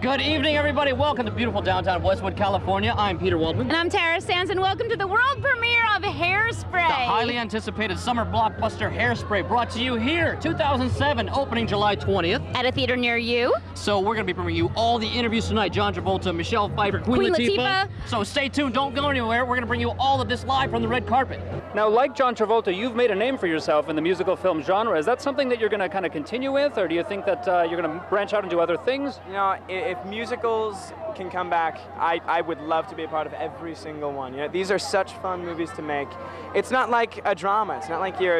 Good evening, everybody. Welcome to beautiful downtown Westwood, California. I'm Peter Waldman. And I'm Tara Sands, and welcome to the world premiere of Hairspray. The highly anticipated summer blockbuster Hairspray, brought to you here, 2007, opening July 20th. At a theater near you. So we're going to be bringing you all the interviews tonight. John Travolta, Michelle Pfeiffer, Queen Latifah. So stay tuned. Don't go anywhere. We're going to bring you all of this live from the red carpet. Now, like John Travolta, you've made a name for yourself in the musical film genre. Is that something that you're going to kind of continue with, or do you think that you're going to branch out and do other things? You know, if musicals can come back, I would love to be a part of every single one. You know, these are such fun movies to make. It's not like a drama. It's not like your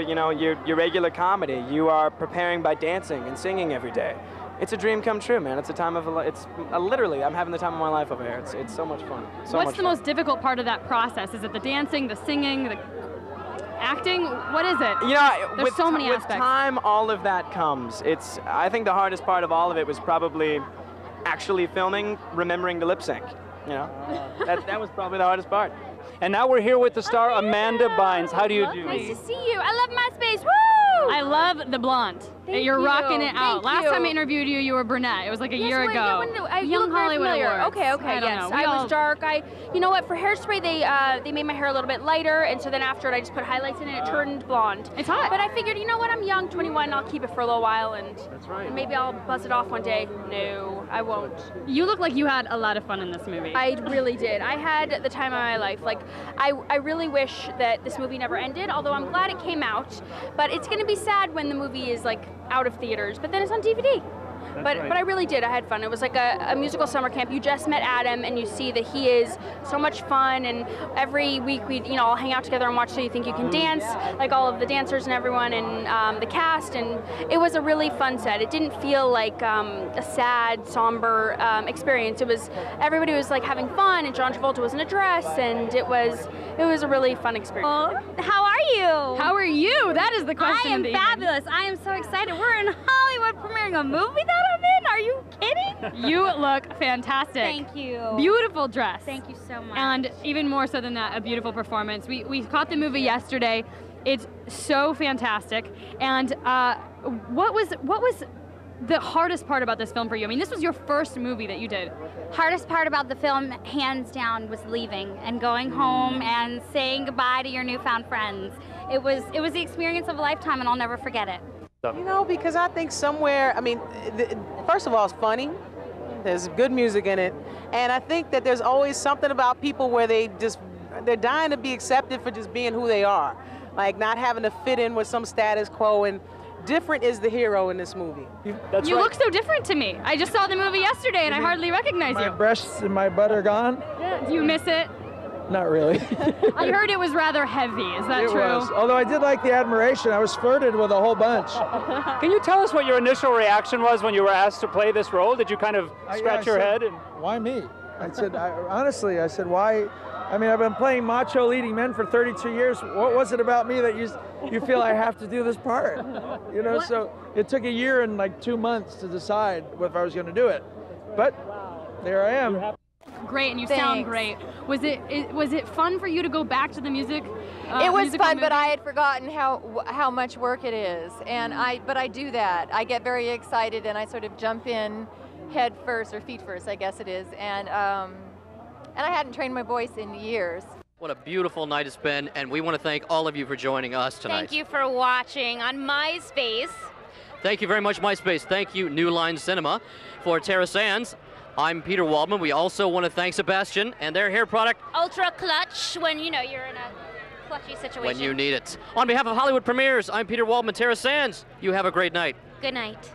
regular comedy. You are preparing by dancing and singing every day. It's a dream come true, man. It's a time of literally, I'm having the time of my life over here. It's so much fun. What's the most difficult part of that process? Is it the dancing, the singing, the acting? What is it? You know, there's so many aspects. With time, all of that comes. I think the hardest part of all of it was probably actually filming, remembering the lip sync. You know, that was probably the hardest part. And now we're here with the star Amanda Bynes. How do you do? Nice to see you. I love MySpace. Woo! I love the blonde. You're rocking it out. Last time I interviewed you, you were brunette. It was like a year ago. Young Hollywood Awards. Okay, yes. I was dark. You know what? For Hairspray, they made my hair a little bit lighter, and so then after it, I just put highlights in, and it turned blonde. It's hot. But I figured, you know what? I'm young, 21. I'll keep it for a little while, and maybe I'll buzz it off one day. No, I won't. You look like you had a lot of fun in this movie. I really did. I had the time of my life. Like, I really wish that this movie never ended. Although I'm glad it came out, but it's going to be sad when the movie is like out of theaters, but then it's on DVD. But I really did. I had fun. It was like a musical summer camp. You just met Adam, and you see that he is so much fun. And every week we'd all hang out together and watch So You Think You Can Dance, like all of the dancers and everyone and the cast. And it was a really fun set. It didn't feel like a sad, somber experience. It was everybody was like having fun, and John Travolta was in a dress, and it was a really fun experience. Well, how are you? How are you? That is the question. I am fabulous. I am so excited. We're in Hollywood premiering a movie that I'm in? Are you kidding? You look fantastic. Thank you. Beautiful dress. Thank you so much. And even more so than that, a beautiful performance. We caught the movie yesterday. It's so fantastic. And what was the hardest part about this film for you? I mean, this was your first movie that you did. Hardest part about the film, hands down, was leaving and going home and saying goodbye to your newfound friends. It was the experience of a lifetime, and I'll never forget it. You know, because I think somewhere, I mean, first of all, it's funny. There's good music in it. And I think that there's always something about people where they're dying to be accepted for just being who they are. Like not having to fit in with some status quo, and different is the hero in this movie. That's right. You look so different to me. I just saw the movie yesterday and I hardly recognize you. My breasts and my butt are gone. Yeah. Do you miss it? Not really. I heard it was rather heavy. Is that true? It was. Although I did like the admiration. I was flirted with a whole bunch. Can you tell us what your initial reaction was when you were asked to play this role? Did you kind of scratch your head? And why me? I said, honestly, I said, why? I mean, I've been playing macho leading men for 32 years. What was it about me that you feel I have to do this part? You know, so it took a year and like 2 months to decide if I was going to do it. But there I am. Great, and you sound great. Was it fun for you to go back to the music? It was fun, but I had forgotten how much work it is, and I do that. I get very excited, and I sort of jump in, head first or feet first, I guess it is, and I hadn't trained my voice in years. What a beautiful night it's been, and we want to thank all of you for joining us tonight. Thank you for watching on MySpace. Thank you very much, MySpace. Thank you, New Line Cinema. For Tara Sands, I'm Peter Waldman. We also want to thank Sebastian and their hair product, Ultra Clutch, when you're in a clutchy situation. When you need it. On behalf of Hollywood Premieres, I'm Peter Waldman, Tara Sands. You have a great night. Good night.